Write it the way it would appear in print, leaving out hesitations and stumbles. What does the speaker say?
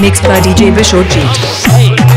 mixed by DJ Biswajit.